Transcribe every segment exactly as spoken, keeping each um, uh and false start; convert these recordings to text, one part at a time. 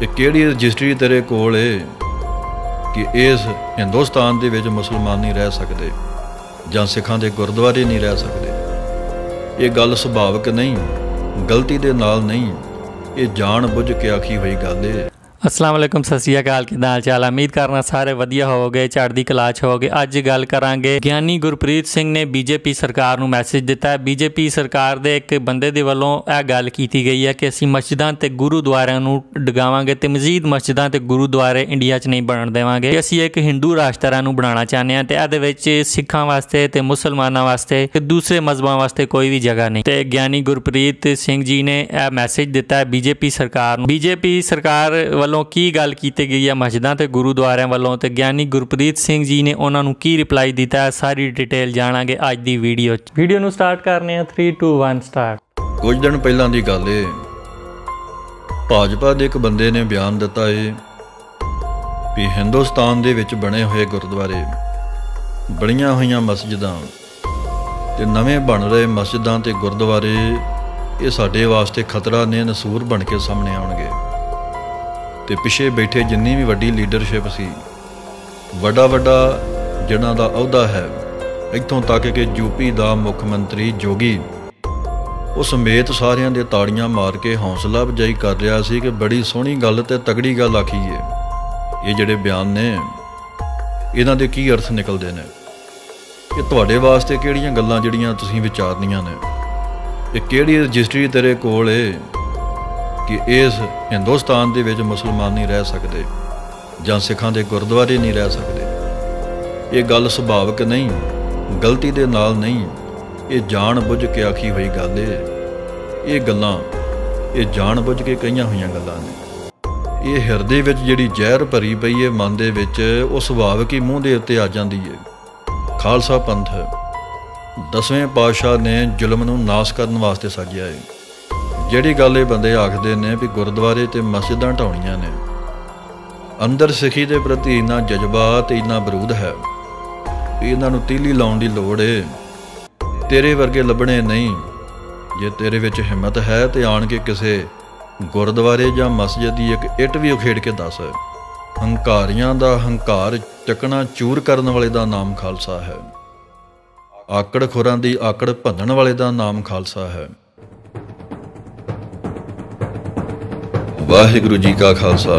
कि केड़ी रजिस्ट्री तेरे कोल है कि इस हिंदुस्तान दे विच मुसलमान नहीं रह सकते जां सिखां दे गुरुद्वारे नहीं रह सकते। ये गल सुभाविक नहीं, गलती दे नाल नहीं, ये जान बुझ के आखी हुई गल है। असलामुअलैकुम, सत श्री अकाल, कि हाल चाल? उम्मीद करना सारे वधिया होवोगे, चढ़दी कला च होवोगे। अज गल करांगे ज्ञानी गुरप्रीत सिंह ने बीजेपी सरकार नूं मैसेज दिता है। बीजेपी सरकार दे एक बंदे दे वल्लों यह गल कीती गई है कि असीं मस्जिदां ते गुरुद्वारियां नूं डगावांगे ते मजीद मस्जिदां ते गुरुद्वारे इंडिया च नहीं बणन देवांगे। असीं एक हिंदू राष्ट्र नूं बनाना चाहते हैं ते इहदे विच सिखां वास्ते ते मुसलमानां वास्ते ते दूसरे मजहबां वास्ते कोई भी जगह नहीं। ते ज्ञानी गुरप्रीत सिंह जी ने यह मैसेज दिता है बीजेपी सरकार नूं। बीजेपी सरकार ਵੱਲੋਂ की गल की गई है मस्जिदां ते गुरुद्वारियां वालों, तो ज्ञानी गुरप्रीत सिंह जी ने उन्होंने की रिप्लाई दिता है, सारी डिटेल जाणांगे अज दी वीडियो च। वीडियो नूं स्टार्ट करने थ्री टू वन स्टार्ट। कुछ दिन पहलां दी गल है, भाजपा दे एक बंदे ने बयान दिता है कि हिंदुस्तान दे विच बने हुए गुरुद्वारे, बणियां होईयां मस्जिदां ते नवें बण रहे मस्जिदां ते गुरुद्वारे ये साडे वास्ते खतरा ने, नसूर बन के सामने आउणगे। तो पिछे बैठे जिन्नी भी वड्डी लीडरशिप सी, वड्डा वड्डा जिन्हां दा अहुदा है, इत्थों तक कि यूपी का मुख्यमंत्री जोगी उस समेत सारियां दे ताड़ियां मार के हौसला अफजाई कर रहा सी कि बड़ी सोहनी गल ते तगड़ी गल आखी है। ये जिहड़े बयान ने इन्हां दे की अर्थ निकलदे ने? ये तुहाडे वास्ते किहड़ियां गल्लां जिहड़ियां तुसीं विचारनियां ने? ये किहड़ी रजिस्ट्री तेरे कोल है कि इस हिंदुस्तान दे विच मुसलमान नहीं रह सकते जां सिखां दे गुरुद्वारे नहीं रह सकते। ये गल सुभाविक नहीं, गलती दे नाल नहीं, ये जान बुझ के आखी हुई गल है। ये गल्लां ये जान बुझ के कहीआं होईयां गल्लां ने। ये हिरदे विच जिहड़ी जहर भरी पई है, मन दे विच उह सुभाविक ही मूँह दे उत्ते आ जांदी है। खालसा पंथ दसवें पातशाह ने जुल्म नूं नाश करन वास्ते साजिया है। जिहड़ी गल बंदे आखदे ने भी गुरुद्वारे ते मस्जिदां ढाउणियां ने, अंदर सिखी दे प्रति इन्ना जज्बा ते इन्ना बरूद है भी इन्हां नूं तीली लाउण दी लोड़ है। तेरे वर्गे लभणे नहीं। जे तेरे विच हिम्मत है तो आण के किसे गुरुद्वारे जां मस्जिद की एक इट भी उखेड़ के दस। हंकारियां दा हंकार चकना चूर करन वाले दा नाम खालसा है। आकड़ खोरां दी आकड़ भंनण वाले दा नाम खालसा है। वाहिगुरु जी का खालसा,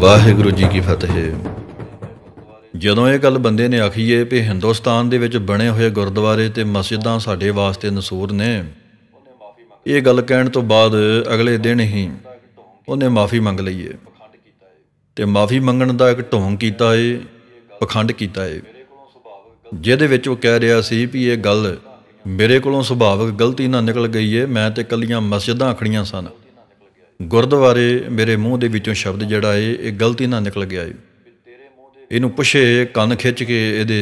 वाहिगुरु जी की फतेह। जदों ये गल बंदे ने आखी है कि हिंदुस्तान दे विच बने हुए गुरुद्वारे ते मस्जिदां साडे वास्ते नसूर ने, ये गल कहण तो बाद अगले दिन ही उन्हें माफ़ी मंग लई है। तो माफ़ी मंगण दा एक ढोंग कीता है, पखंड कीता है, जिहदे विच ओह कह रहा सी भी ये गल मेरे कोलों सुभाविक गलती नाल निकल गई है, मैं ते कल्लियां मस्जिदां आखड़ियां सन, गुरुद्वारे मेरे मूँह दे विचों शब्द जिहड़ा है ये गलती ना निकल गया है। इनू पुछे कन खिच के इहदे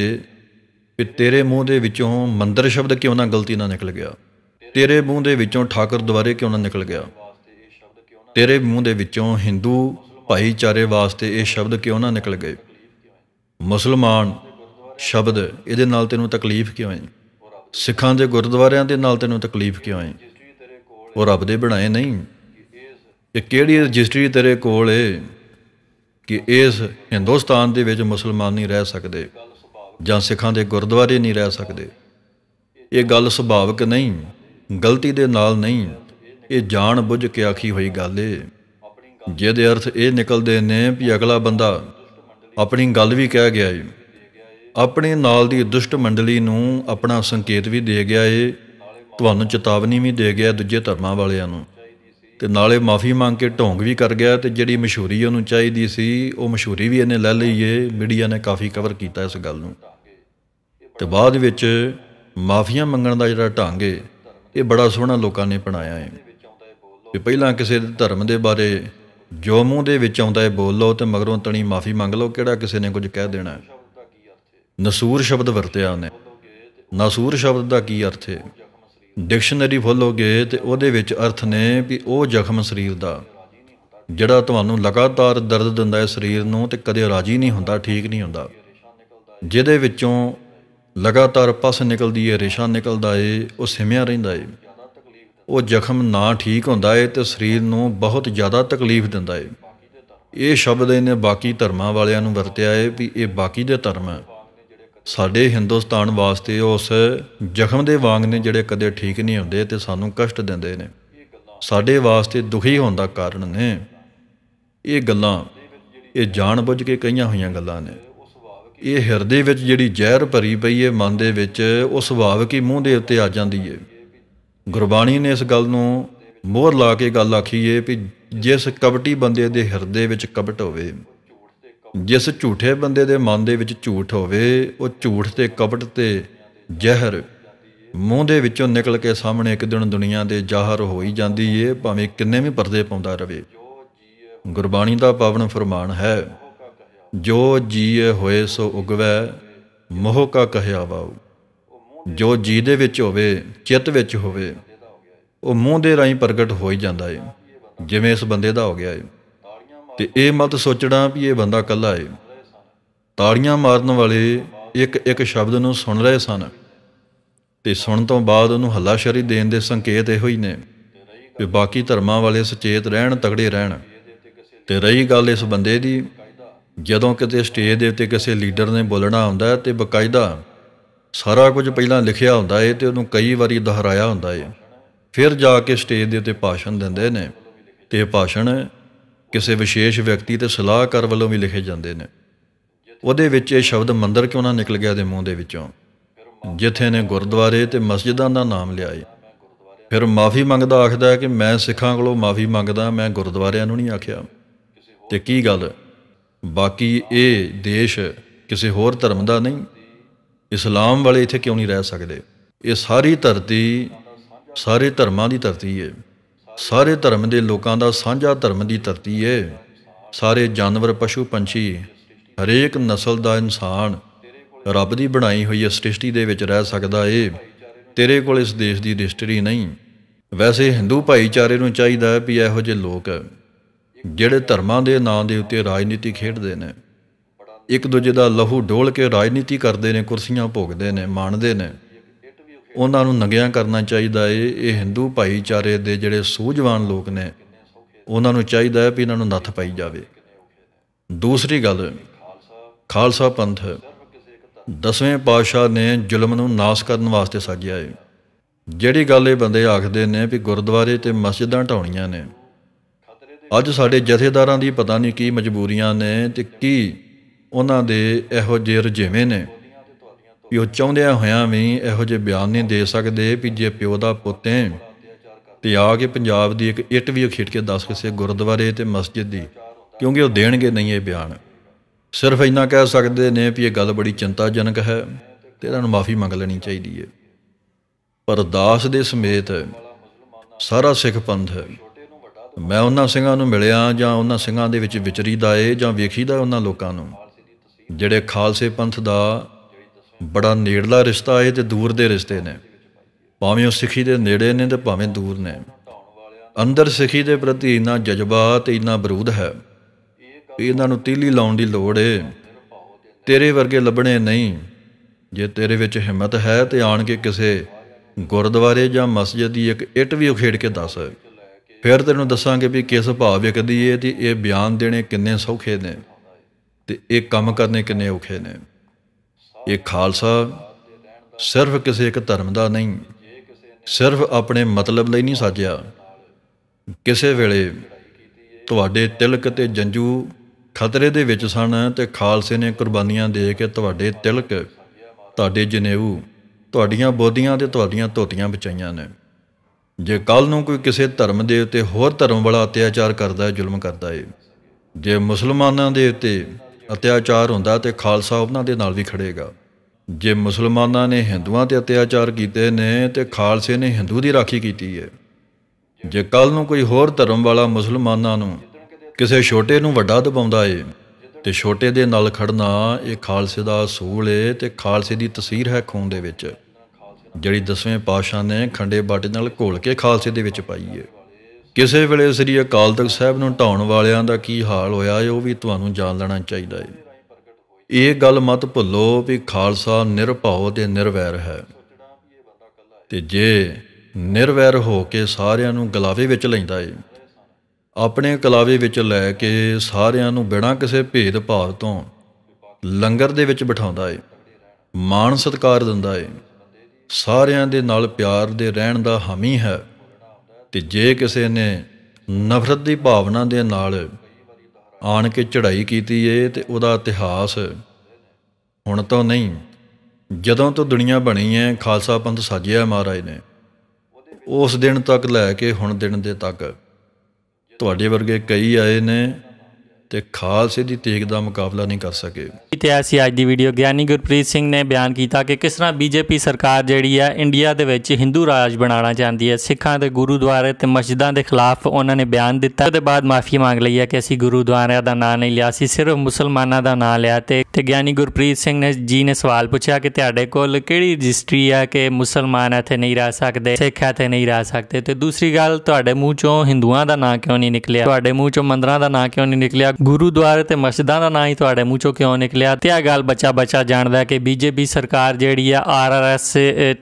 कि तेरे मूँह दे विचों मंदिर शब्द क्यों ना गलती ना निकल गया, तेरे मूँह दे विचों ठाकर द्वारे क्यों ना निकल गया, तेरे मूँह दे विचों हिंदू भाईचारे वास्ते ये शब्द क्यों ना निकल गए, मुसलमान शब्द इहदे नाल तैनूं तकलीफ क्यों है, सिखां दे गुरुद्वारियां दे नाल तैनूं तकलीफ क्यों है? और रब दे बनाए नहीं। ये किहड़ी रजिस्ट्री तेरे कोल है कि इस हिंदुस्तान दे विच मुसलमान नहीं रह सकते जां सिखां दे गुरुद्वारे नहीं रह सकते। ये गल सुभाविक नहीं, गलती दे नाल नहीं, ये जान बुझ के आखी हुई गल है। जिहदे अर्थ ये निकलदे ने भी अगला बंदा अपनी गल भी कह गया है, अपने नाल दी दुष्ट मंडली नूं अपना संकेत भी दे गया है, तुहानूं चेतावनी भी दे गया दूजे धर्मां वालियां नूं, ते नाले माफ़ी मंग के ढोंग भी कर गया। तो जिहड़ी मशहूरी उन्होंने चाहिए सी वो मशहूरी भी इन्हें लै लई है। मीडिया ने काफ़ी कवर किया इस गल नूं, ते बाद विच माफ़ियां मंगण दा जिहड़ा ढंग है ये बड़ा सोहना लोकां ने अपनाया है। ते पहिलां किसी धर्म के बारे जो मूँह दे विच आउंदा है बोल लो, तो मगरों तणी माफ़ी मंग लो, किहड़ा किसी ने कुछ कह देना है। नसूर शब्द वरतिया ने, नसूर शब्द का की अर्थ है? डिक्शनरी खोलोगे तो उहदे विच अर्थ ने भी वह जख्म शरीर का जिहड़ा तुहानूं लगातार दर्द दिंदा है, शरीर नूं ते कदे राजी नहीं हुंदा, ठीक नहीं हुंदा, जिहदे विचों लगातार पस निकलदी है, रेशा निकलदा है, वह सिमिया रहिंदा है। वह जख्म ना ठीक हुंदा है तो शरीर नूं बहुत ज़्यादा तकलीफ दिंदा है। ये शब्द इन्हें बाकी धर्मां वालियां नूं वरतिया है भी ये बाकी दे धर्म है साडे हिंदुस्तान वास्ते उस जख्म दे वांग ने जिहड़े कदे ठीक नहीं हुंदे ते सानूं कष्ट दिंदे ने, साडे वास्ते दुखी होण दा कारण ने। ये गल्लां ये जाण बुझ के कहीआं होईआं गल्लां ने। ये हिरदे विच जिहड़ी जहर भरी पई है मन दे विच, उह सुभाविक ही मूँह दे उत्ते आ जांदी है। गुरबाणी ने इस गल नूं मोहर ला के गल आखी है भी जिस कपटी बंदे दे हिरदे विच कपट होवे, जिस झूठे बंदे दे मन दे विच झूठ होवे, उह झूठ ते कपट ते जहर मूँह दे विचों निकल के सामने एक दिन दुनिया दे जाहर हो ही जांदी है, भावें किन्ने भी परदे पाउंदा रहे। गुरबाणी दा पावन फरमान है, जो जीए होए सो उगवै मोह का कहया वाऊ। जो जी दे विच होवे, चित विच होवे, वो मूँह दे राहीं प्रगट हो ही जाता है, जिमें इस बंदे का हो गया है। तो यह मत सोचना भी ये बंदा कला है। ताड़ियाँ मारन वाले एक एक शब्द नूं सुन रहे सन ते सुन तो बाद उन्होंने हलाशारी देने के संकेत इहो ही ने कि बाकी धर्मां वाले सचेत रहन, तगड़े रहन। ते रही गल इस बंदे दी, जदों किते स्टेज दे उत्ते किसी लीडर ने बोलना हुंदा है ते बकायदा सारा कुछ पहलां लिखिया हुंदा है ते उन्होंने कई वारी दोहराया हुंदा है, फिर जाके स्टेज दे उत्ते भाषण दिंदे ने। ते भाषण किसी विशेष व्यक्ति ते सलाहकार वालों भी लिखे जाते हैं। उहदे विच ये शब्द मंदिर क्यों ना निकल गया दे मूँह दे विचों, जिथे ने गुरुद्वारे ते मस्जिदां दा नाम लिया है। फिर माफ़ी मंगदा आखदा है कि मैं सिखां कोलों माफ़ी मंगदा, मैं गुरुद्वारियां नूं नहीं आखिया। ते की गल, बाकी ये देश किसी होर धर्म का नहीं, इस्लाम वाले इत्थे क्यों नहीं रह सकते? ये सारी धरती सारे धर्मां दी धरती है, सारे धर्म के लोगों का साझा धर्म की धरती है। सारे जानवर, पशु, पंछी, हरेक नस्ल का इंसान रब की बनाई हुई सृष्टि के रह सकता है। तेरे को इस देश की रजिस्टरी नहीं। वैसे हिंदू भाईचारे को चाहिए भी इहो जे लोग जिहड़े धर्मां के नां के उत्ते राजनीति खेडदे ने, एक दूजे का लहू डोल के राजनीति करते हैं, कुर्सियां भोगते हैं, माणदे ने, उन्होंने नंगिया करना चाहिए है। ये हिंदू भाईचारे के जोड़े सूझवान लोग ने, उन्होंने चाहिए है भी इन्हों नत्थ पाई जाए। दूसरी गल, खालसा पंथ दसवें पातशाह ने जुल्म नूं नाश करन वास्ते साजिया है। जिहड़ी गल ये बंदे आखदे ने भी गुरुद्वारे ते मस्जिदां ढाउणियां ने, अज साडे जथेदारां दी पता नहीं की मजबूरियां ने ते की उन्हां दे इहो जे रजेवें ने, पिओ चाहद्या होया भी इहो जे बयान नहीं दे सकदे भी जे प्यो का पुत है तो आ के पंजाब की एक इट भी खिट के दस किसी गुरुद्वारे ते मस्जिद की, क्योंकि वह देणगे नहीं। ये बयान सिर्फ इन्ना कह सकते ने भी ये गल बड़ी चिंताजनक है तो इन्होंने माफ़ी मंग लेनी चाहिए है। पर दास दे समेत सारा सिख पंथ है, मैं उन्हां सिंघां नूं मिलिया जां उन्हां सिंघां दे विच विचरीदा है जां वेखीदा उन्हां लोकां नूं जिहड़े खालसे पंथ दा बड़ा नेड़ला रिश्ता है तो दूर दे रिश्ते ने, भावें उह सिखी दे नेड़े ने ते भावें दूर ने। अंदर सिखी दे प्रति इन्ना जज्बा ते इन्ना बरूद है, इन्हां नूं तीली लाउण दी लोड़ है। तेरे वर्गे लभणे नहीं। जे तेरे विच हिम्मत है तो आण के किसी गुरुद्वारे जां मस्जिद की एक इट भी उखेड़ के दस, फिर तैनूं दसांगे भी किस भाव विकदी है ते ये बयान देने किन्ने सौखे ने ते ये काम करने किन्ने औखे ने। ये खालसा सिर्फ किसी एक धर्म का नहीं, सिर्फ अपने मतलब लई नहीं साजिया। किसी वेले तुहाडे तिलक ते जंजू खतरे दे विच सन ते खालसे ने कुर्बानियां दे के तुहाडे तिलक, तुहाडे जनेऊ, तुहाडीआं बोधियां ते तुहाडीआं धोतियां बचाईआं ने। जे कल नूं कोई किसी धर्म के उत्ते होर धर्म वाला अत्याचार करता है, जुल्म करता है, जे मुसलमानों के उत्ते अत्याचार होंदा ते खालसा उन्हां दे नाल भी खड़ेगा। जे मुसलमानों ने हिंदुआं ते अत्याचार कीते ने ते खालसे ने हिंदू की राखी कीती है। जे कल नूं कोई होर धर्म वाला मुसलमानों नूं किसी छोटे नूं वड्डा दबाउंदा है ते छोटे दे नाल खड़ना ये खालसे दा असूल है ते खालसे दी तसीर है खून दे विच, जिहड़ी दसवें पातशाह ने खंडे बाटे नाल घोल के खालसे दे विच पाई है। किसी वेले श्री अकाल तख्त साहिब नूं ढाउण वालियां दा की हाल होया है वह भी तुहानूं जाण लेना चाहिए है। ये गल मत भुल्लो भी खालसा निरभाव ते निरवैर है, ते जे निरवैर हो के सारियां नूं गलावे विच लैंदा है अपने कलावे विच लै के सारियां नूं बिना किसी भेदभाव तो लंगर दे विच बिठाउंदा है, मान सत्कार दिंदा है, सारियां दे नाल प्यार दे रहण दा हामी है। ते जे किसी ने नफरत की भावना दे नाल आन के चढ़ाई कीती है तो उहदा इतिहास हुण तो नहीं, जदों तो दुनिया बनी है खालसा पंथ साजिया महाराज ने, उस दिन तक लैके हुण दिन दे तक तुहाडे वर्गे कई आए ने ते खालसे की तेग का मुकाबला नहीं कर सके। इतिहास अज की वीडियो ज्ञानी गुरप्रीत सिंह ने बयान किया कि किस तरह बीजेपी सरकार जी है इंडिया के हिंदू राज बनाना चाहती है। सिखा के गुरुद्वारे ते मस्जिदों के खिलाफ उन्होंने बयान दिता तो बाद माफ़ी मांग ली है कि असी गुरुद्वारे का नाँ नहीं लिया, असी सिर्फ मुसलमानों का नाँ लिया। तो ज्ञानी गुरप्रीत सिंह ने जी ने सवाल पूछा कि तुहाडे कोल किहड़ी रजिस्ट्री है कि मुसलमान इत्थे नहीं रह सकते, सिख इत्थे नहीं रह सकते। तो दूसरी गल, तुहाडे मूँह चों हिंदुओं का नाँ क्यों नहीं निकलिया, तुहाडे मूँह चों मंदरां का नाँ क्यों नहीं निकलिया, गुरुद्वारे ते मस्जिदां दा नां ही तुहाडे मूँह चों क्यों निकलिया। ते आ गल बच्चा बच्चा जानदा है कि बीजेपी सरकार जिहड़ी है आर आर एस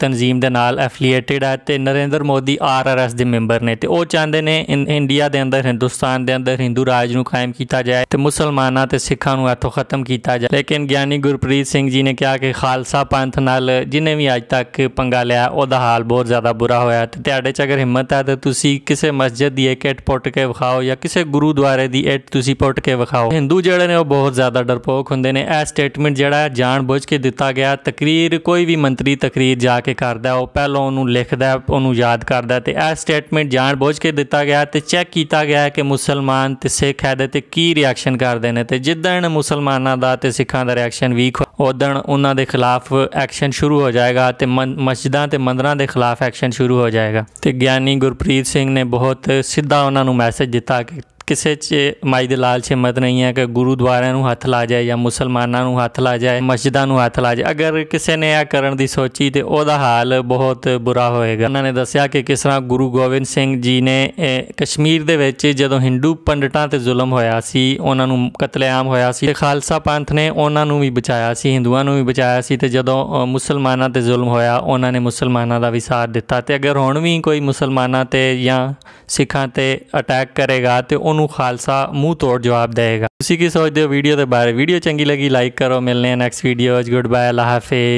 तनजीम दे नाल एफिलिएटिड है ते Narendra Modi R R S दे मैंबर ने, ते ओह चाहंदे ने इंडिया दे अंदर हिंदुस्तान दे अंदर हिंदू राज नूं कायम कीता जाए ते मुसलमानां ते सिखां नूं इत्थों खत्म कीता जाए। लेकिन ज्ञानी गुरप्रीत सिंह जी ने कहा कि खालसा पंथ नाल जिन्हें भी अज तक पंगा लिया ओहदा हाल बहुत ज़्यादा बुरा होया। ते तुहाडे च अगर हिम्मत है तो तुसी किसी मस्जिद की एक इट पुट के विखाओ या किसी गुरुद्वारे की इट तुसी पुट के विखाओ। हिंदू जिहड़े ने बहुत ज़्यादा डरपोक हुंदे ने। यह स्टेटमेंट जिहड़ा जान बुझ के दिता गया। तकरीर कोई भी मंत्री तकरीर जाके करदा है, पहलों उन्हूं लिखदा है, उन्हूं याद करदा है। ते यह स्टेटमेंट जान बुझ के दिता गया ते चैक कीता गया कि मुसलमान ते सिख है ते की रिएक्शन करदे ने। ते जिद्दण मुसलमानां दा ते सिखां दा रिएक्शन वीक उदण उन्हां दे खिलाफ एक्शन शुरू हो जाएगा ते मस्जिदां ते मंदरां दे खिलाफ एक्शन शुरू हो जाएगा। ते ज्ञानी गुरप्रीत सिंह ने बहुत सीधा उन्हां नूं मैसेज दिता कि किसी च माई दे लाल च हिम्मत नहीं है कि गुरुद्वारे नूं हथ ला जाए या मुसलमानां नूं हथ ला जाए, मस्जिदां नूं हथ ला जाए। अगर किसी ने यह करन दी सोची तो ओहदा हाल बहुत बुरा होएगा। उन्होंने दस्या कि किस तरह गुरु गोबिंद सिंह जी ने कश्मीर दे विच जदों हिंदू पंडितां ते जुल्म होया सी, उन्हां नूं कतलेआम होया सी, खालसा पंथ ने उन्हां नूं भी बचाया सी, हिंदुआं नूं भी बचाया सी। ते जदों मुसलमानां ते जुल्म होया उन्हां ने मुसलमानां दा भी साथ दिता। ते अगर हुण भी कोई मुसलमानां ते या सिखां ते अटैक करेगा तो खालसा मुंह तोड़ जवाब देगा। उसी की सोचते हो वीडियो के बारे। वीडियो चंगी लगी लाइक करो। मिलने हैं नेक्स्ट वीडियो। गुड बाय, अल्लाह हाफिज।